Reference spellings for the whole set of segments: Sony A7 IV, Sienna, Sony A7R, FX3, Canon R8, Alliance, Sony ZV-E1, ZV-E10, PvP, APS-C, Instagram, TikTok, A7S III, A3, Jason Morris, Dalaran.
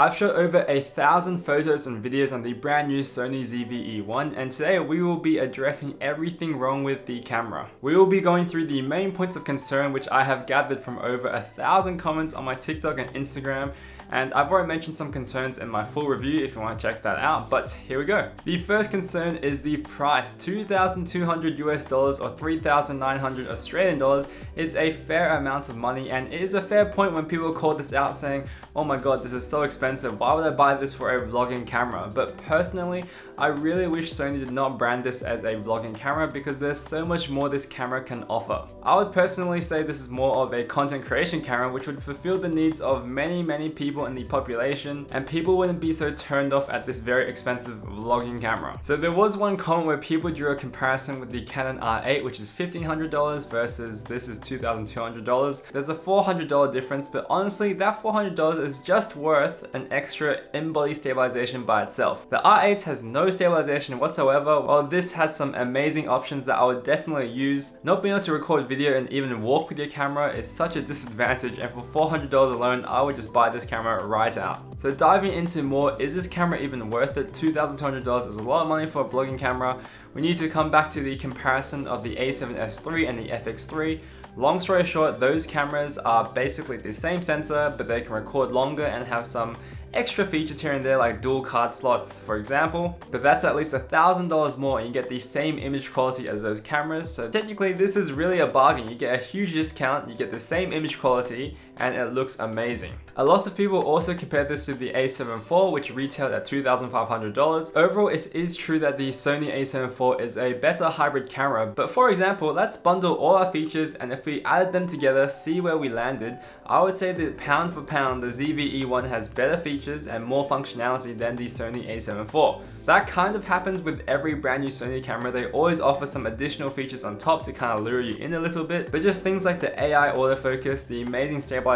I've shot over 1,000 photos and videos on the brand new Sony ZV-E1, and today we will be addressing everything wrong with the camera. We will be going through the main points of concern which I have gathered from over 1,000 comments on my TikTok and Instagram, and I've already mentioned some concerns in my full review if you want to check that out, but here we go. The first concern is the price. $2,200 US or 3,900 Australian dollars is a fair amount of money, and it is a fair point when people call this out saying, oh my god, this is so expensive, why would I buy this for a vlogging camera? But personally, I really wish Sony did not brand this as a vlogging camera because there's so much more this camera can offer. I would personally say this is more of a content creation camera which would fulfill the needs of many people in the population, and people wouldn't be so turned off at this very expensive vlogging camera. So there was one comment where people drew a comparison with the Canon R8, which is $1,500 versus this is $2,200. There's a $400 difference, but honestly that $400 is just worth an extra in-body stabilization by itself. The R8 has no stabilization whatsoever, while this has some amazing options that I would definitely use. Not being able to record video and even walk with your camera is such a disadvantage, and for $400 alone I would just buy this camera right out. So diving into more, is this camera even worth it? $2,200 is a lot of money for a vlogging camera. We need to come back to the comparison of the A7S III and the FX3. Long story short, those cameras are basically the same sensor, but they can record longer and have some extra features here and there, like dual card slots for example, but that's at least $1,000 more and you get the same image quality as those cameras. So technically this is really a bargain. You get a huge discount, you get the same image quality, and it looks amazing. A lot of people also compared this to the A7 IV, which retailed at $2,500. Overall, it is true that the Sony A7 IV is a better hybrid camera, but for example, let's bundle all our features and if we added them together, see where we landed. I would say that pound for pound, the ZV-E1 has better features and more functionality than the Sony A7 IV. That kind of happens with every brand new Sony camera. They always offer some additional features on top to kind of lure you in a little bit, but just things like the AI autofocus, the amazing stabilization,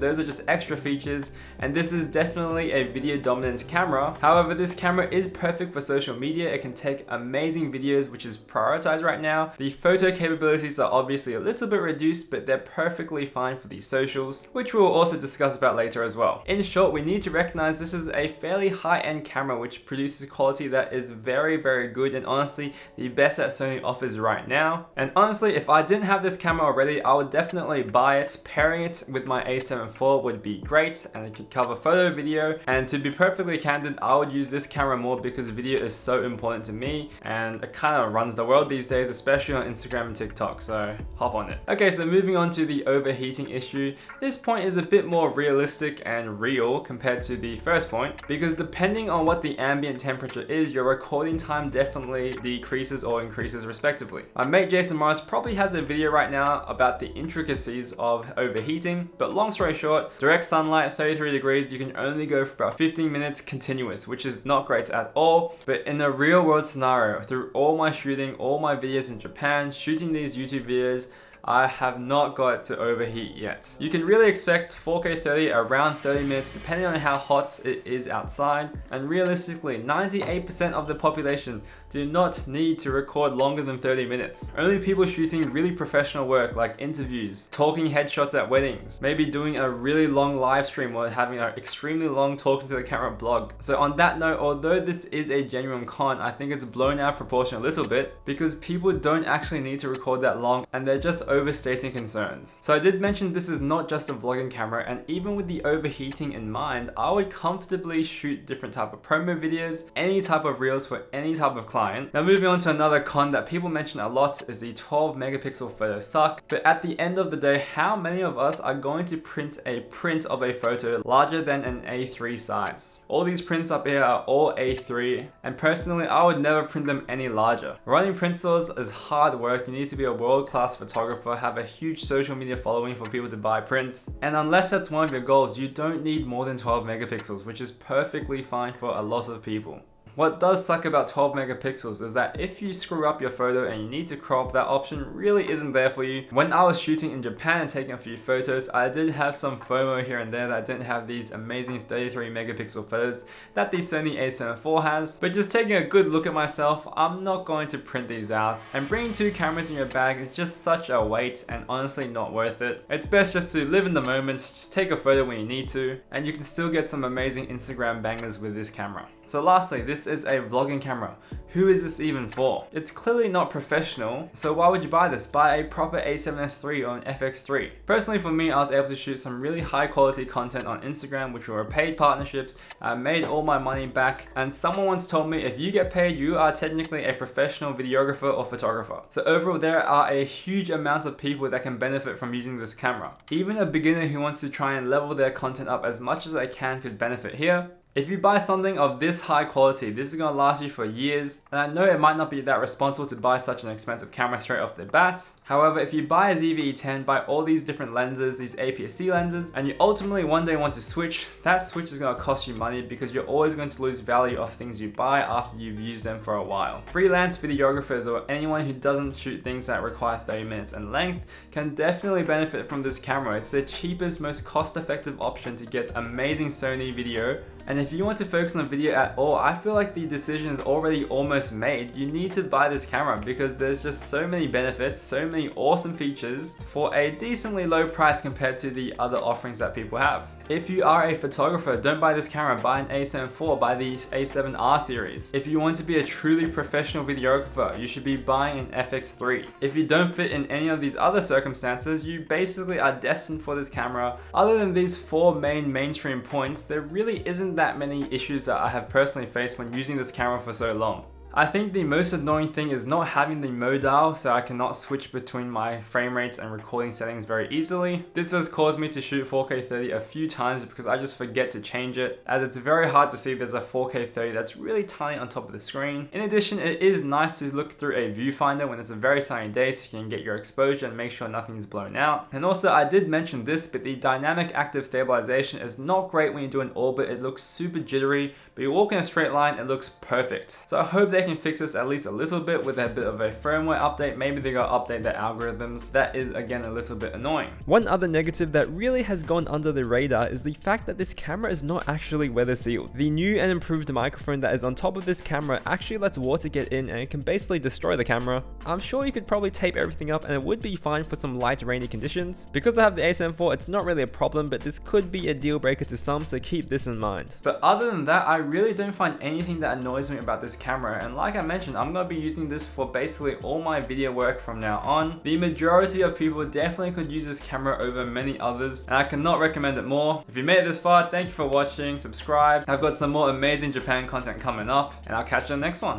those are just extra features, and this is definitely a video dominant camera. However, this camera is perfect for social media. It can take amazing videos, which is prioritized right now. The photo capabilities are obviously a little bit reduced, but they're perfectly fine for the socials, which we'll also discuss about later as well. In short, we need to recognize this is a fairly high-end camera which produces quality that is very good, and honestly the best that Sony offers right now. And honestly, if I didn't have this camera already, I would definitely buy it. Pairing it with my A7 IV would be great, and it could cover photo, video, and to be perfectly candid, I would use this camera more because video is so important to me and it kind of runs the world these days, especially on Instagram and TikTok, so hop on it. Okay, so moving on to the overheating issue. This point is a bit more realistic and real compared to the first point, because depending on what the ambient temperature is, your recording time definitely decreases or increases respectively. My mate Jason Morris probably has a video right now about the intricacies of overheating, but long story short, direct sunlight, 33 degrees, you can only go for about 15 minutes continuous, which is not great at all. But in a real world scenario, through all my shooting, all my videos in Japan, shooting these YouTube videos, I have not got to overheat yet. You can really expect 4K 30 around 30 minutes depending on how hot it is outside, and realistically 98% of the population do not need to record longer than 30 minutes. Only people shooting really professional work like interviews, talking headshots at weddings, maybe doing a really long live stream or having an extremely long talking to the camera blog. So on that note, although this is a genuine con, I think it's blown out of proportion a little bit because people don't actually need to record that long and they're just overstating concerns. So I did mention this is not just a vlogging camera, and even with the overheating in mind, I would comfortably shoot different type of promo videos, any type of reels for any type of client. Now moving on to another con that people mention a lot is the 12 megapixel photo suck, but at the end of the day, how many of us are going to print a print of a photo larger than an A3 size? All these prints up here are all A3, and personally I would never print them any larger. Running print stores is hard work. You need to be a world-class photographer, have a huge social media following for people to buy prints, and unless that's one of your goals, you don't need more than 12 megapixels, which is perfectly fine for a lot of people. What does suck about 12 megapixels is that if you screw up your photo and you need to crop, that option really isn't there for you. When I was shooting in Japan and taking a few photos, I did have some FOMO here and there that I didn't have these amazing 33 megapixel photos that the Sony A7 IV has. But just taking a good look at myself, I'm not going to print these out. And bringing two cameras in your bag is just such a weight and honestly not worth it. It's best just to live in the moment, just take a photo when you need to, and you can still get some amazing Instagram bangers with this camera. So lastly, this is a vlogging camera. Who is this even for? It's clearly not professional, so why would you buy this? Buy a proper A7S III or an FX3. Personally for me, I was able to shoot some really high quality content on Instagram, which were paid partnerships. I made all my money back, and someone once told me if you get paid, you are technically a professional videographer or photographer. So overall, there are a huge amount of people that can benefit from using this camera. Even a beginner who wants to try and level their content up as much as they can could benefit here. If you buy something of this high quality, this is going to last you for years, and I know it might not be that responsible to buy such an expensive camera straight off the bat. However, if you buy a ZV-E10, buy all these different lenses, these APS-C lenses, and you ultimately one day want to switch, that switch is going to cost you money because you're always going to lose value of things you buy after you've used them for a while. Freelance videographers or anyone who doesn't shoot things that require 30 minutes in length can definitely benefit from this camera. It's the cheapest, most cost-effective option to get amazing Sony video. And if you want to focus on video at all, I feel like the decision is already almost made. You need to buy this camera because there's just so many benefits, so many awesome features for a decently low price compared to the other offerings that people have. If you are a photographer, don't buy this camera, buy an A7 IV, buy the A7R series. If you want to be a truly professional videographer, you should be buying an FX3. If you don't fit in any of these other circumstances, you basically are destined for this camera. Other than these four mainstream points, there really isn't that many issues that I have personally faced when using this camera for so long. I think the most annoying thing is not having the modal, so I cannot switch between my frame rates and recording settings very easily. This has caused me to shoot 4K 30 a few times because I just forget to change it, as it's very hard to see there's a 4K 30 that's really tiny on top of the screen. In addition, it is nice to look through a viewfinder when it's a very sunny day so you can get your exposure and make sure nothing is blown out. And also, I did mention this, but the dynamic active stabilization is not great when you do an orbit. It looks super jittery, but you walk in a straight line, it looks perfect. So I hope they can fix this at least a little bit with a bit of a firmware update. Maybe they gotta update their algorithms. That is, again, a little bit annoying. One other negative that really has gone under the radar is the fact that this camera is not actually weather sealed. The new and improved microphone that is on top of this camera actually lets water get in and it can basically destroy the camera. I'm sure you could probably tape everything up and it would be fine for some light rainy conditions. Because I have the A7 IV, it's not really a problem, but this could be a deal breaker to some, so keep this in mind. But other than that, I really don't find anything that annoys me about this camera. And like I mentioned, I'm going to be using this for basically all my video work from now on. The majority of people definitely could use this camera over many others, and I cannot recommend it more. If you made it this far, thank you for watching, subscribe. I've got some more amazing Japan content coming up, and I'll catch you in the next one.